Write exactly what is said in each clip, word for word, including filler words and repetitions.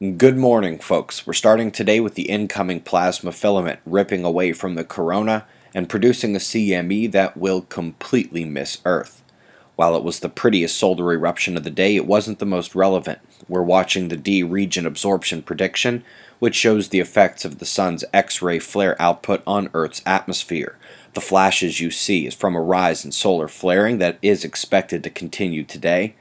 Good morning, folks. We're starting today with the incoming plasma filament ripping away from the corona and producing a C M E that will completely miss Earth. While it was the prettiest solar eruption of the day, it wasn't the most relevant. We're watching the D region absorption prediction, which shows the effects of the sun's X-ray flare output on Earth's atmosphere. The flashes you see is from a rise in solar flaring that is expected to continue today.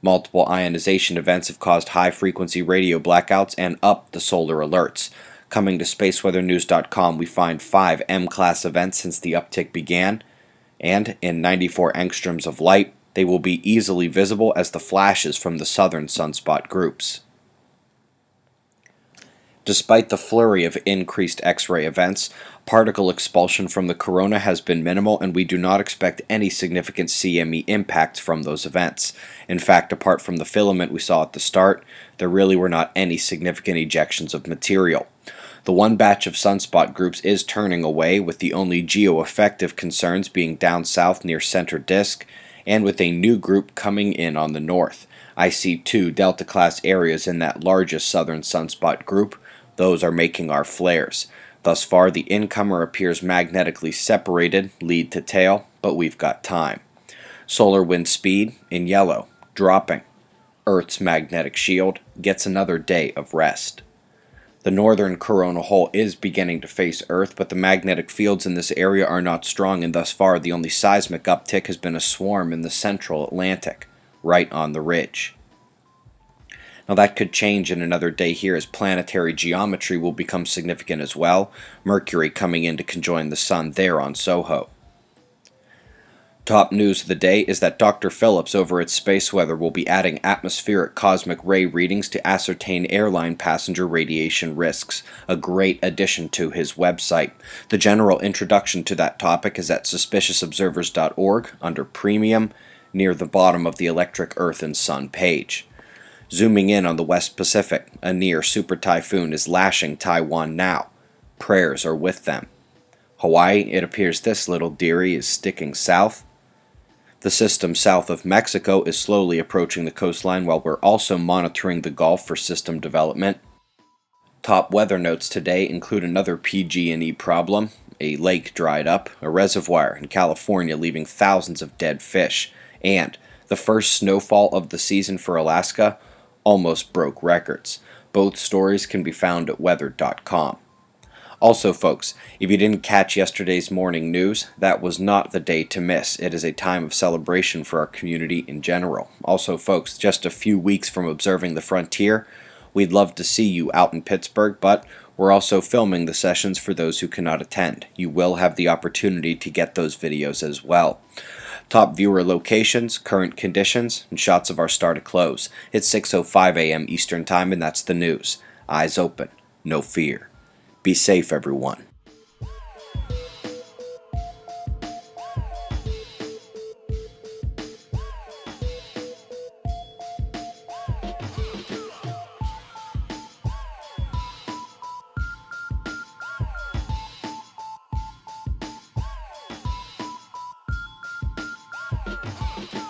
Multiple ionization events have caused high-frequency radio blackouts and up the solar alerts. Coming to space weather news dot com, we find five M class events since the uptick began, and in ninety-four angstroms of light, they will be easily visible as the flashes from the southern sunspot groups. Despite the flurry of increased X-ray events, particle expulsion from the corona has been minimal, and we do not expect any significant C M E impacts from those events. In fact, apart from the filament we saw at the start, there really were not any significant ejections of material. The one batch of sunspot groups is turning away, with the only geo-effective concerns being down south near center disk, and with a new group coming in on the north. I see two delta class areas in that largest southern sunspot group. Those are making our flares. Thus far, the incomer appears magnetically separated, lead to tail, but we've got time. Solar wind speed, in yellow, dropping. Earth's magnetic shield gets another day of rest. The northern coronal hole is beginning to face Earth, but the magnetic fields in this area are not strong, and thus far the only seismic uptick has been a swarm in the central Atlantic, right on the ridge. Now that could change in another day here, as planetary geometry will become significant as well, Mercury coming in to conjoin the Sun there on SOHO. Top news of the day is that Doctor Phillips over at Space Weather will be adding atmospheric cosmic ray readings to ascertain airline passenger radiation risks, a great addition to his website. The general introduction to that topic is at suspicious observers dot org under Premium, near the bottom of the Electric Earth and Sun page. Zooming in on the West Pacific, a near super typhoon is lashing Taiwan now. Prayers are with them. Hawaii, it appears this little dearie is sticking south. The system south of Mexico is slowly approaching the coastline, while we're also monitoring the Gulf for system development. Top weather notes today include another P G and E problem, a lake dried up, a reservoir in California leaving thousands of dead fish, and the first snowfall of the season for Alaska almost broke records. Both stories can be found at weather dot com. Also, folks, if you didn't catch yesterday's morning news, that was not the day to miss. It is a time of celebration for our community in general. Also, folks, just a few weeks from observing the frontier, we'd love to see you out in Pittsburgh, but we're also filming the sessions for those who cannot attend. You will have the opportunity to get those videos as well. Top viewer locations, current conditions, and shots of our star to close. It's six oh five a m Eastern Time, and that's the news. Eyes open, no fear. Be safe, everyone. We'll be right back.